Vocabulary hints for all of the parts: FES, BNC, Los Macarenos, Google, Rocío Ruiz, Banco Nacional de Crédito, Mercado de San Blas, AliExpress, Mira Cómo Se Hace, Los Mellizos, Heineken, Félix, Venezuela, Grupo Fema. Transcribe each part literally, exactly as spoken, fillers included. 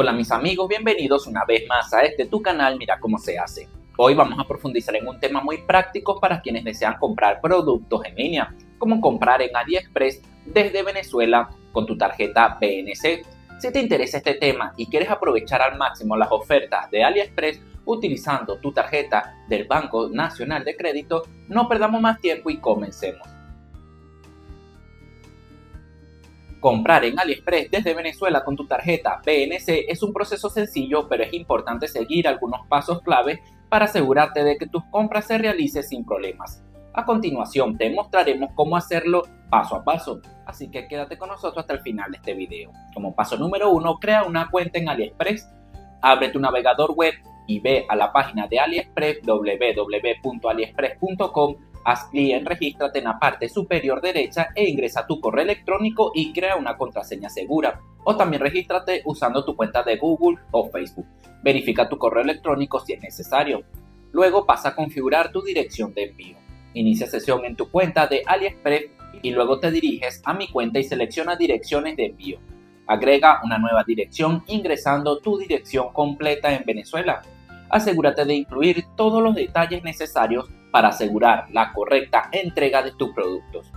Hola mis amigos, bienvenidos una vez más a este tu canal Mira Cómo Se Hace. Hoy vamos a profundizar en un tema muy práctico para quienes desean comprar productos en línea, como comprar en AliExpress desde Venezuela con tu tarjeta B N C. Si te interesa este tema y quieres aprovechar al máximo las ofertas de AliExpress utilizando tu tarjeta del Banco Nacional de Crédito, no perdamos más tiempo y comencemos. Comprar en AliExpress desde Venezuela con tu tarjeta B N C es un proceso sencillo, pero es importante seguir algunos pasos claves para asegurarte de que tus compras se realicen sin problemas. A continuación te mostraremos cómo hacerlo paso a paso, así que quédate con nosotros hasta el final de este video. Como paso número uno, crea una cuenta en AliExpress. Abre tu navegador web y ve a la página de AliExpress w w w punto aliexpress punto com. Haz clic en Regístrate en la parte superior derecha e ingresa tu correo electrónico y crea una contraseña segura. O también regístrate usando tu cuenta de Google o Facebook. Verifica tu correo electrónico si es necesario. Luego pasa a configurar tu dirección de envío. Inicia sesión en tu cuenta de AliExpress y luego te diriges a Mi Cuenta y selecciona Direcciones de Envío. Agrega una nueva dirección ingresando tu dirección completa en Venezuela. Asegúrate de incluir todos los detalles necesarios para asegurar la correcta entrega de tus productos.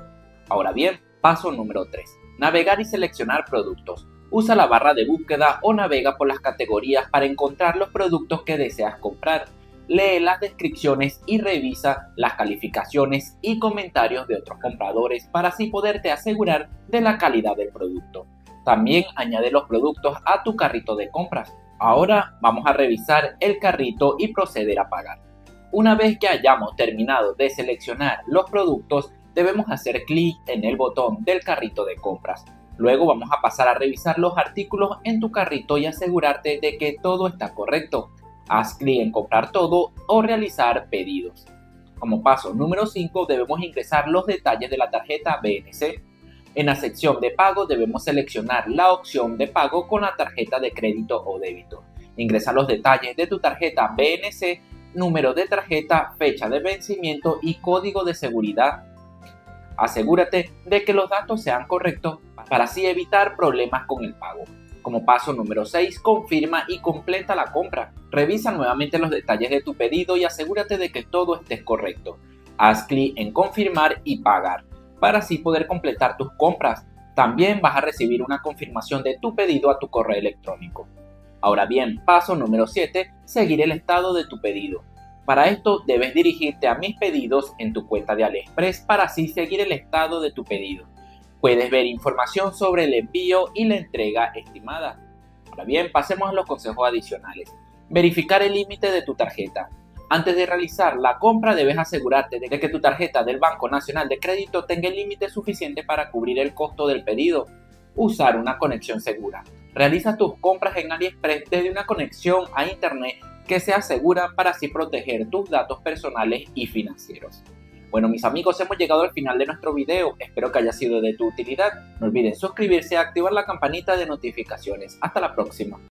Ahora bien, paso número tres. Navegar y seleccionar productos. Usa la barra de búsqueda o navega por las categorías para encontrar los productos que deseas comprar. Lee las descripciones y revisa las calificaciones y comentarios de otros compradores para así poderte asegurar de la calidad del producto. También añade los productos a tu carrito de compras. Ahora vamos a revisar el carrito y proceder a pagar. Una vez que hayamos terminado de seleccionar los productos, debemos hacer clic en el botón del carrito de compras. Luego vamos a pasar a revisar los artículos en tu carrito y asegurarte de que todo está correcto. Haz clic en comprar todo o realizar pedidos. Como paso número cinco, debemos ingresar los detalles de la tarjeta B N C. En la sección de pago debemos seleccionar la opción de pago con la tarjeta de crédito o débito. Ingresa los detalles de tu tarjeta B N C, número de tarjeta, fecha de vencimiento y código de seguridad. Asegúrate de que los datos sean correctos para así evitar problemas con el pago. Como paso número seis, confirma y completa la compra. Revisa nuevamente los detalles de tu pedido y asegúrate de que todo esté correcto. Haz clic en confirmar y pagar para así poder completar tus compras. También vas a recibir una confirmación de tu pedido a tu correo electrónico. Ahora bien, paso número siete, seguir el estado de tu pedido. Para esto debes dirigirte a Mis Pedidos en tu cuenta de AliExpress para así seguir el estado de tu pedido. Puedes ver información sobre el envío y la entrega estimada. Ahora bien, pasemos a los consejos adicionales. Verificar el límite de tu tarjeta. Antes de realizar la compra debes asegurarte de que tu tarjeta del Banco Nacional de Crédito tenga el límite suficiente para cubrir el costo del pedido. Usar una conexión segura. Realiza tus compras en AliExpress desde una conexión a internet que sea segura para así proteger tus datos personales y financieros. Bueno mis amigos, hemos llegado al final de nuestro video, espero que haya sido de tu utilidad. No olviden suscribirse y activar la campanita de notificaciones. Hasta la próxima.